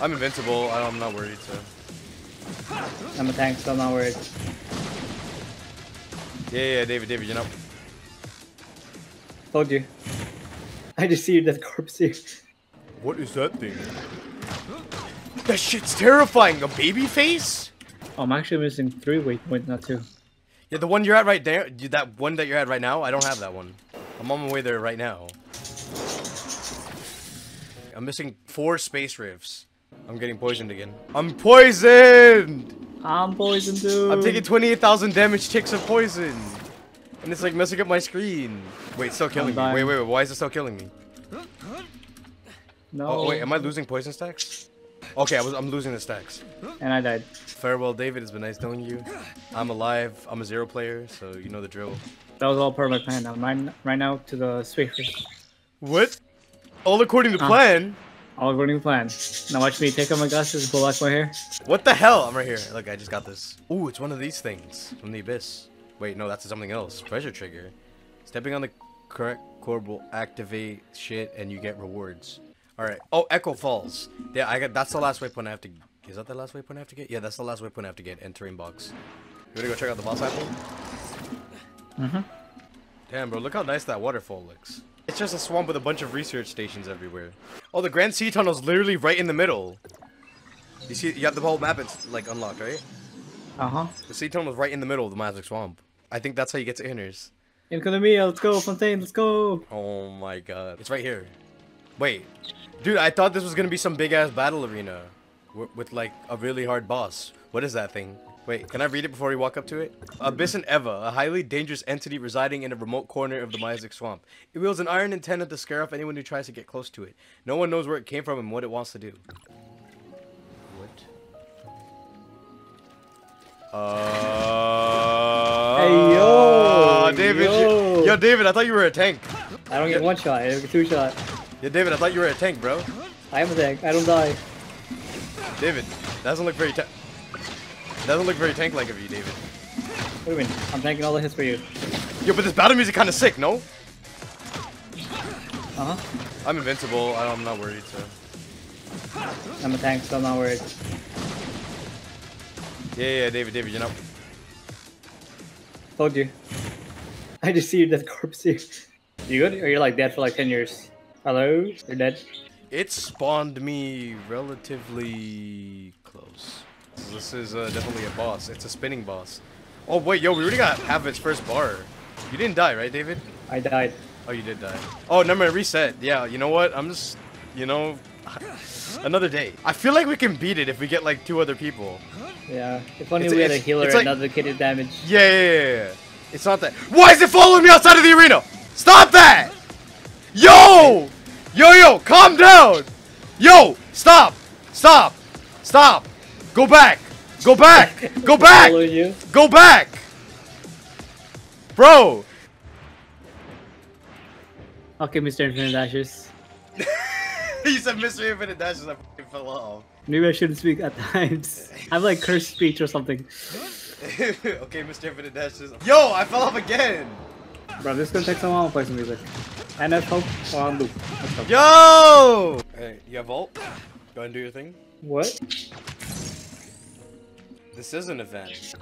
I'm invincible. I'm not worried, so. I'm a tank, so I'm not worried. Yeah, David, you know. Told you. I just see your dead corpse here. What is that thing? That shit's terrifying. A baby face? Oh, I'm actually missing three. Wait, not two. Yeah, the one you're at right there. That one that you're at right now. I don't have that one. I'm on my way there right now. I'm missing 4 space rifts. I'm getting poisoned again. I'm poisoned! I'm poisoned, dude. I'm taking 28,000 damage ticks of poison. And it's like messing up my screen. Wait, it's still killing me. Wait, why is it still killing me? No. Oh, wait, am I losing poison stacks? Okay, I'm losing the stacks. And I died. Farewell, David. It's been nice knowing you. I'm alive. I'm a zero player, so you know the drill. That was all part of my plan. I'm right now to the sweeper. What? All according to plan? All according to plan. Now watch me take off my glasses, blow out my hair. What the hell? I'm right here. Look, I just got this. Ooh, it's one of these things from the Abyss. Wait, no, that's something else. Treasure trigger. Stepping on the correct core will activate shit and you get rewards. Alright. Oh, Echo Falls. Yeah, that's the last waypoint I have to... Is that the last waypoint I have to get? Yeah, that's the last waypoint I have to get. And terrain box. You wanna go check out the boss apple? Mm-hmm. Damn, bro, look how nice that waterfall looks. It's just a swamp with a bunch of research stations everywhere. Oh, the Grand Sea Tunnel's literally right in the middle. You see, you have the whole map, it's like unlocked, right? Uh-huh. The Sea Tunnel's right in the middle of the Miasmic Swamp. I think that's how you get to Inners. Inconomia, let's go, Fontaine, let's go! Oh my god. It's right here. Wait. Dude, I thought this was gonna be some big-ass battle arena. With, like, a really hard boss. What is that thing? Wait, can I read it before we walk up to it? Abyssin Eva, a highly dangerous entity residing in a remote corner of the Miasmic Swamp. It wields an iron antenna to scare off anyone who tries to get close to it. No one knows where it came from and what it wants to do. What? Hey, yo! David, yo. Yo, David, I thought you were a tank. I don't get one shot, I get 2 shots. Yeah, David, I thought you were a tank, bro. I am a tank, I don't die. David, that doesn't look very tank-like of you, David. What do you mean? I'm tanking all the hits for you. Yo, but this battle music kind of sick, no? Uh-huh. I'm invincible. I'm not worried, so. I'm a tank, so I'm not worried. Yeah, David, you know. Told you. I just see your dead corpse here. You good? Or you're like dead for like 10 years? Hello? You're dead? It spawned me relatively close. This is definitely a boss. It's a spinning boss. Oh wait, yo, we already got half its first bar. You didn't die, right, David? I died. Oh, you did die. Oh, never mind, reset. Yeah, you know what? I'm just, you know, another day. I feel like we can beat it if we get like 2 other people. Yeah, if only we had a healer and allocated damage. Yeah. It's not that. Why is it following me outside of the arena? Stop that! Yo! Yo, calm down! Yo, stop! Go back! Bro! Okay, Mr. Infinite Dashes. You said Mr. Infinite Dashes, I fucking fell off. Maybe I shouldn't speak at times. I have like cursed speech or something. Okay, Mr. Infinite Dashes. Yo, I fell off again! Bro, this is gonna take some while to play some music. And that's hope on loop. Yo! Hey, you have vault? Go ahead and do your thing. What? This is an event,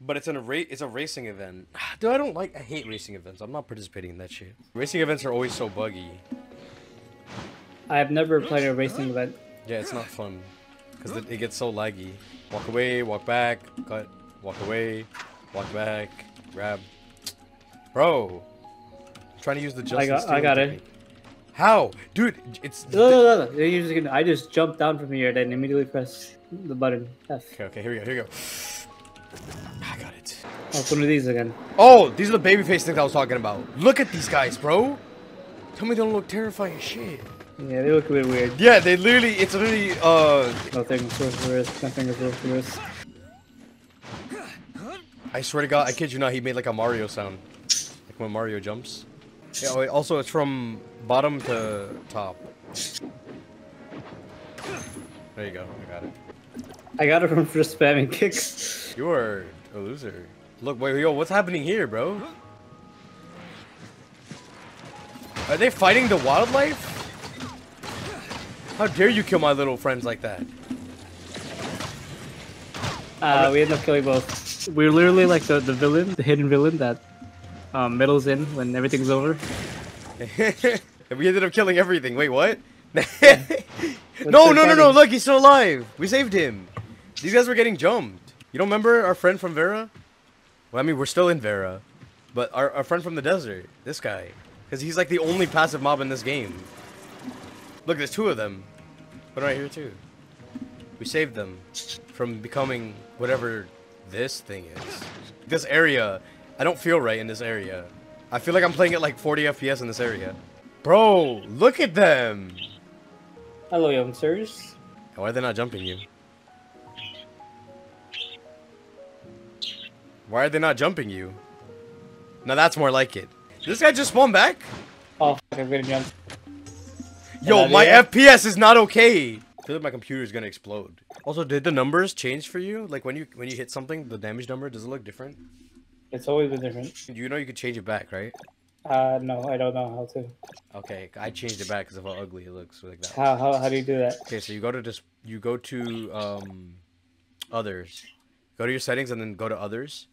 but it's a racing event. Dude, I hate racing events. I'm not participating in that shit. Racing events are always so buggy. I've never played a racing event. Yeah, it's not fun. Because it gets so laggy. Walk away, walk back, cut, walk away, walk back, grab. Bro! I'm trying to use the just and steal. I got it. How? Dude, it's... No. I just jumped down from here and then immediately pressed the button. F. Okay, here we go. I got it. Oh, it's one of these again. Oh, these are the babyface things I was talking about. Look at these guys, bro. Tell me they don't look terrifying as shit. Yeah, they look a bit weird. Yeah, they literally, it's literally, Nothing is worth the risk. I swear to God, I kid you not, he made like a Mario sound. Like when Mario jumps. Yeah, wait, also it's from bottom to top. There you go, I got it. I got it from just spamming kicks. You are a loser. Look, wait, yo, what's happening here, bro? Are they fighting the wildlife? How dare you kill my little friends like that? We end up killing both. We're literally like the villain, the hidden villain that meddles in when everything's over. We ended up killing everything. Wait, what? No, look, he's still alive. We saved him. These guys were getting jumped. You don't remember our friend from Vera? Well, I mean, we're still in Vera. But our friend from the desert, this guy. Because he's like the only passive mob in this game. Look, there's two of them. But right here, too. We saved them from becoming whatever this thing is. This area. I don't feel right in this area. I feel like I'm playing at like 40 FPS in this area. Bro, look at them. Hello, youngsters. Why are they not jumping you? Why are they not jumping you? Now that's more like it. This guy just spawned back? Oh, fuck, I'm gonna jump. Yo, my FPS is not okay. I feel like my computer is gonna explode. Also, did the numbers change for you? Like when you hit something, the damage number, does it look different? It's always been different. You know you could change it back, right? No, I don't know how to. Okay, I changed it back because of how ugly it looks. Like that. How do you do that? Okay, so you go to others. Go to your settings and then go to others.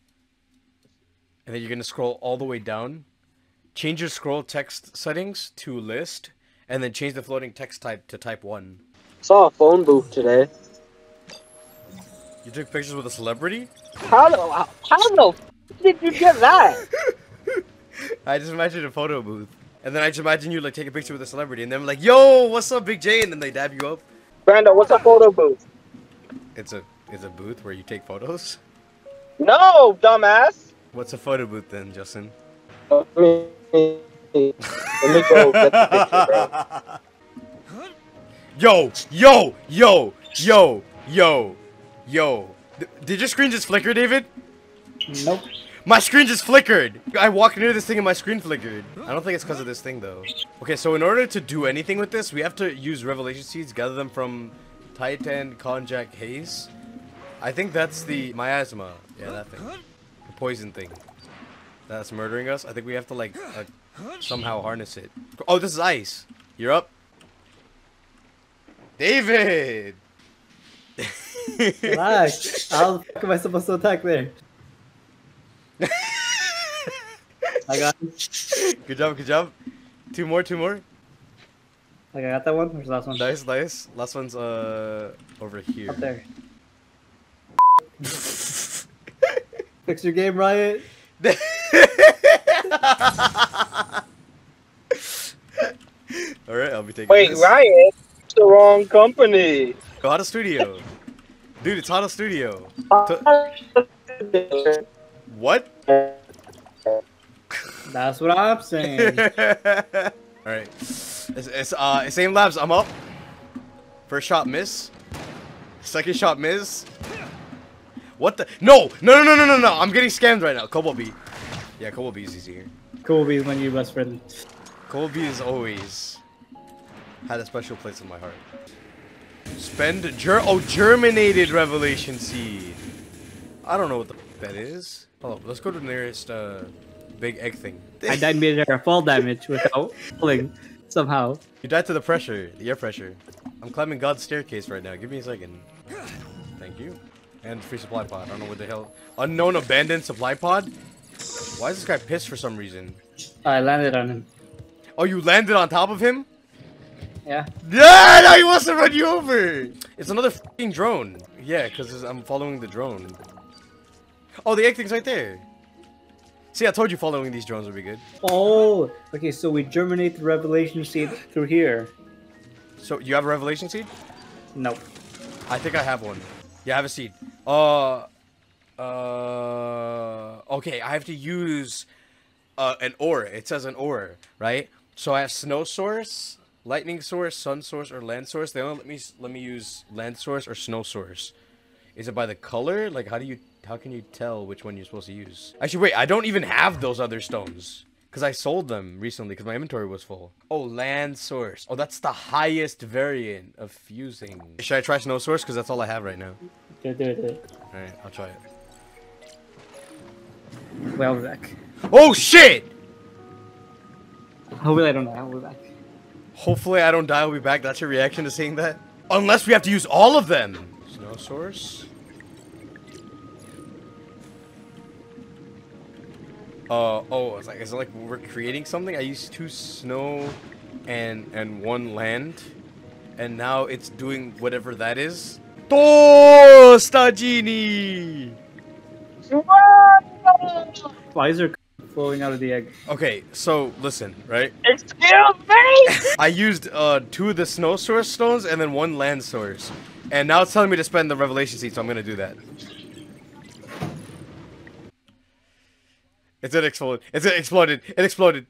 And then you're gonna scroll all the way down. Change your scroll text settings to list, and then change the floating text type to type 1. Saw a phone booth today. You took pictures with a celebrity? How the f did you get that? I just imagined a photo booth. And then I just imagine you like take a picture with a celebrity and then like, yo, what's up, Big J? And then they dab you up. Brando, what's a photo booth? It's a booth where you take photos? No, dumbass! What's a photo booth then, Justin? Let me go get the picture, bro. Yo! Did your screen just flicker, David? Nope. My screen just flickered! I walked near this thing and my screen flickered. I don't think it's because of this thing, though. Okay, so in order to do anything with this, we have to use Revelation Seeds, gather them from Titan, Conjac, Haze. I think that's the Miasma. Yeah, that thing. The poison thing. That's murdering us. I think we have to, like, somehow harness it. Oh, this is ice. You're up. David! Relax. How the fuck am I supposed to attack there? I got it. Good job. Two more. Like I got that one? Where's the last one? Nice. Last one's over here. Up there. Fix your game, Riot. Alright, I'll be taking this. Wait, Riot? It's the wrong company. Hada Studio. Dude, it's Hada Studio. What? That's what I'm saying. Alright. It's same labs, I'm up. First shot miss. Second shot miss. What the? No, I'm getting scammed right now. Cobalt B. Yeah, Cobalt B is easier. Cobalt B is one of your best friends. Cobalt B is always had a special place in my heart. Spend germinated revelation seed. I don't know what the that is. Oh, let's go to the nearest big egg thing. I died mid-air fall damage without falling somehow. You died to the pressure, the air pressure. I'm climbing God's staircase right now. Give me a second. Thank you. And free supply pod. I don't know what the hell. Unknown abandoned supply pod? Why is this guy pissed for some reason? I landed on him. Oh, you landed on top of him? Yeah. Yeah, no, he wants to run you over. It's another f***ing drone. Yeah, because I'm following the drone. Oh, the egg thing's right there. See, I told you following these drones would be good. Oh, okay, so we germinate the revelation seed through here. So, you have a revelation seed? No. I think I have one. Yeah, I have a seed. Okay, I have to use an ore. It says an ore, right? So I have snow source, lightning source, sun source, or land source. They only let me use land source or snow source. Is it by the color? Like, how can you tell which one you're supposed to use? Actually, wait, I don't even have those other stones. Because I sold them recently because my inventory was full. Oh, land source. Oh, that's the highest variant of fusing. Should I try snow source? Because that's all I have right now. Do it. Alright, I'll try it. Well, we're back. Oh, shit! Hopefully I don't know how we're back. Hopefully I don't die, I'll be back. That's your reaction to seeing that? Unless we have to use all of them! Snow source. Oh, it's like, is it like we're creating something? I used 2 snow and 1 land. And now it's doing whatever that is. Toastadini! Flies are flowing out of the egg. Okay, so listen, right? Excuse me! I used 2 of the snow source stones and then 1 land source. And now it's telling me to spend the revelation seed, so I'm gonna do that. It's an exploded. It's an exploded. It exploded.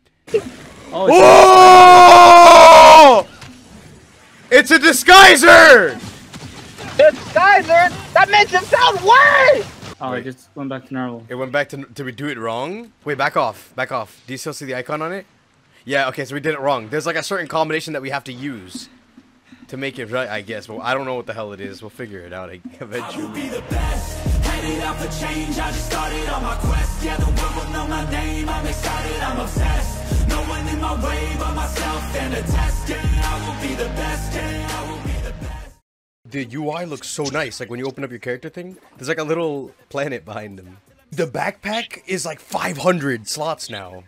Oh! It's a disguiser! Disguiser? That makes it sound worse! Oh, wait. It just went back to normal. It went back to. Did we do it wrong? Wait, back off. Back off. Do you still see the icon on it? Yeah, okay, so we did it wrong. There's like a certain combination that we have to use to make it right, I guess. But I don't know what the hell it is. We'll figure it out eventually. I will be the best. Out for change, I just started on my quest. Yeah, the world will know my name. I'm excited, I'm obsessed. No one in my way but myself and a test. Yeah, I will be the best. Yeah, I will be the best. The UI looks so nice. Like when you open up your character thing, there's like a little planet behind them. The backpack is like 500 slots now.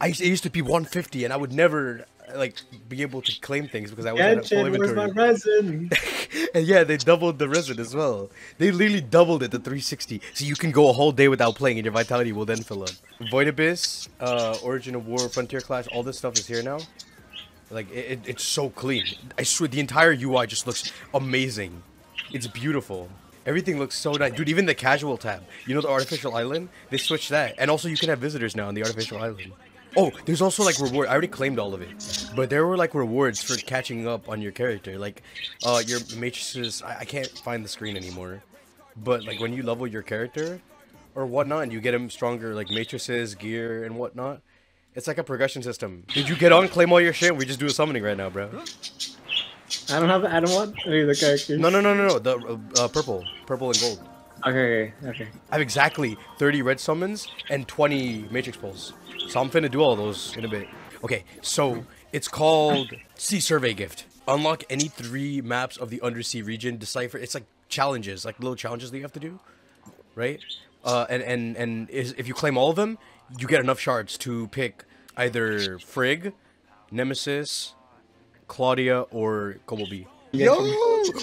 It used to be 150, and I would never like be able to claim things because I was at full inventory. Where's my resin? And yeah, they doubled the resin as well. They literally doubled it to 360. So you can go a whole day without playing and your vitality will then fill up. Void Abyss, Origin of War, Frontier Clash, all this stuff is here now. Like, it's so clean. I swear, the entire UI just looks amazing. It's beautiful. Everything looks so nice. Dude, even the casual tab. You know the artificial island? They switched that. And also you can have visitors now on the artificial island. Oh, there's also like reward. I already claimed all of it, but there were like rewards for catching up on your character, like your matrices. I can't find the screen anymore, but like when you level your character or whatnot, and you get them stronger, like matrices, gear, and whatnot. It's like a progression system. Did you get on claim all your shit? We just do a summoning right now, bro. I don't have. I don't want any of the characters. No. The purple and gold. Okay. I have exactly 30 red summons and 20 matrix pulls. So I'm finna do all those in a bit. Okay, so it's called Sea Survey Gift. Unlock any 3 maps of the undersea region, decipher. It's like challenges, like little challenges that you have to do, right? And if you claim all of them, you get enough shards to pick either Frigg, Nemesis, Claudia, or Cobblebee. Yo!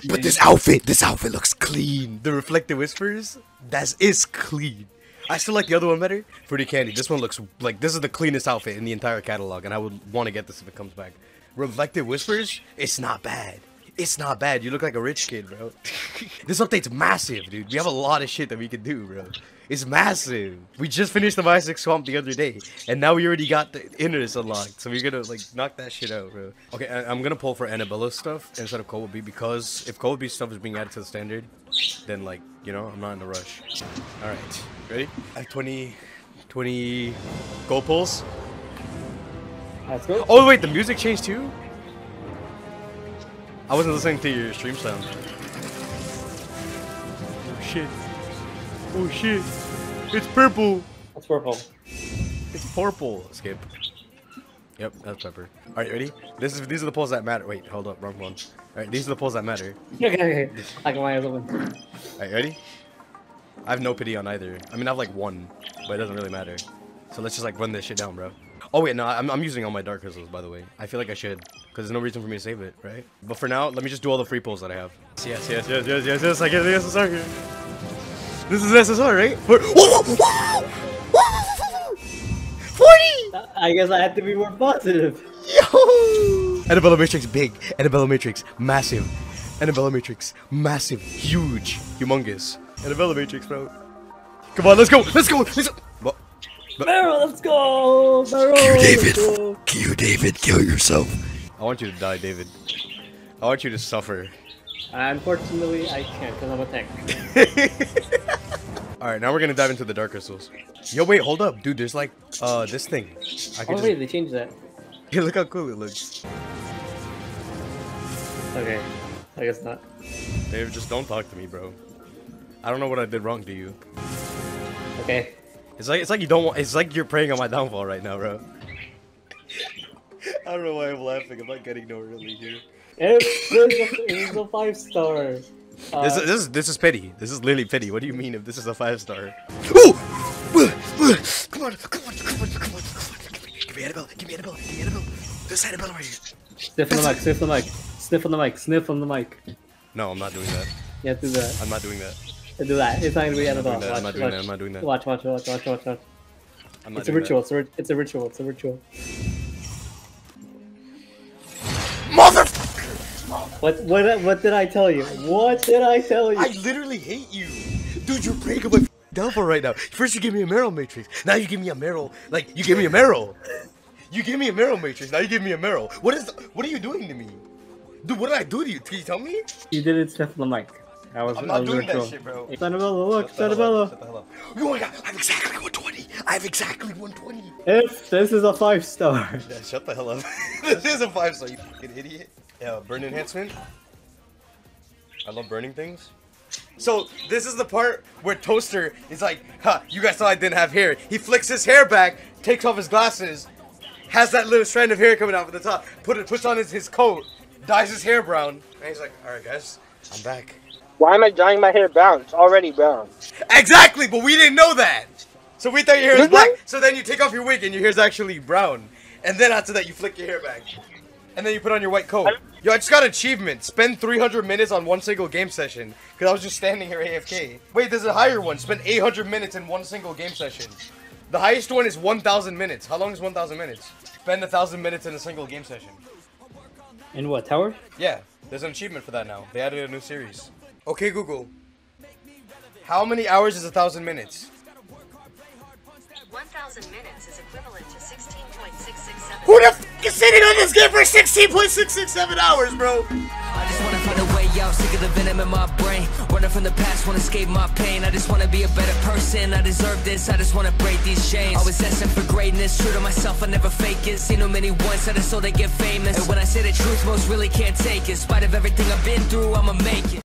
But this outfit looks clean. The Reflective Whispers, that is clean. I still like the other one better. Fruity Candy. This one looks like this is the cleanest outfit in the entire catalog, and I would want to get this if it comes back. Reflective Whispers? It's not bad. It's not bad. You look like a rich kid, bro. This update's massive, dude. We have a lot of shit that we can do, bro. It's massive. We just finished the Miasmic Swamp the other day, and now we already got the inners unlocked, so we're gonna, like, knock that shit out, bro. Okay, I'm gonna pull for Annabella stuff instead of Cobalt B, because if Cobalt B stuff is being added to the standard, then, like, you know, I'm not in a rush. Alright, ready? I have 20 gold pulls. Let's go. Oh, wait, the music changed, too? I wasn't listening to your stream sound. Oh shit. Oh shit. It's purple. It's purple. It's purple. Skip. Yep, that's pepper. Alright, ready? These are the polls that matter. Wait, hold up, wrong one. Alright, these are the polls that matter. Okay. I got my other one. Alright, ready? I have no pity on either. I mean, I have like 1, but it doesn't really matter. So let's just like run this shit down, bro. Oh wait, no, I'm using all my dark crystals, by the way. I feel like I should, because there's no reason for me to save it, right? But for now, let me just do all the free pulls that I have. Yes, I get the SSR here. This is SSR, right? Whoa! 40! I guess I have to be more positive. Yo! Annabella Matrix big. Annabella Matrix massive. Annabella Matrix massive. Huge. Humongous. Annabella Matrix, bro. Come on, let's go! Meryl, let's go! Meryl! Q David! Go. Q David, kill yourself. I want you to die, David. I want you to suffer. Unfortunately, I can't because I'm a tank. Alright, now we're gonna dive into the dark crystals. Yo, wait, hold up. Dude, there's like, this thing. Wait, they changed that. Hey, look how cool it looks. Okay, I guess not. Dave, just don't talk to me, bro. I don't know what I did wrong to you. Okay. It's like you don't want. It's like you're preying on my downfall right now, bro. I don't know why I'm laughing. I'm not getting no really here. It's a 5-star. This is petty. This is literally petty. What do you mean if this is a 5-star? Ooh! Come on! Come on! Give me Annabelle! Give me Annabelle! This Annabelle right here. Sniff on the mic. No, I'm not doing that. Yeah, do that. I'm not doing that. Do that. It's not gonna be Annabelle. I'm not doing that. Watch. It's a ritual. It's a ritual. Motherfucker! What did I tell you? I literally hate you, dude. You're breaking my downfall right now. First you give me a Meryl matrix. Now you give me a Meryl. Like you give me a Meryl. What are you doing to me, dude? What did I do to you? Can you tell me? You did it, Steph Lamike. I'm not doing that shit, bro. Annabella, look, Annabella. Oh my god, I have exactly 120. If this is a 5-star. Yeah, shut the hell up. This is a 5-star, you fucking idiot. Yeah, burn enhancement. I love burning things. So this is the part where Toaster is like, huh, you guys thought I didn't have hair. He flicks his hair back, takes off his glasses, has that little strand of hair coming out from the top, puts on his coat, dyes his hair brown, and he's like, alright guys, I'm back. Why am I dyeing my hair brown? It's already brown. Exactly, but we didn't know that. So we thought your hair was black. So then you take off your wig and your hair's actually brown. And then after that, you flick your hair back. And then you put on your white coat. Yo, I just got an achievement. Spend 300 minutes on one single game session. Because I was just standing here AFK. Wait, there's a higher one. Spend 800 minutes in one single game session. The highest one is 1,000 minutes. How long is 1,000 minutes? Spend 1,000 minutes in a single game session. In what, Tower? Yeah, there's an achievement for that now. They added a new series. Okay, Google. How many hours is 1,000 minutes? 1,000 minutes is equivalent to 16.667. Who the f*** is sitting on this game for 16.667 hours, bro? I just wanna find a way out, sick of the venom in my brain. Running from the past, wanna escape my pain. I just wanna be a better person, I deserve this. I just wanna break these chains. Always asking for greatness, true to myself, I never fake it. Seen too many once, I just so they get famous. And when I say the truth, most really can't take it. In spite of everything I've been through, I'ma make it.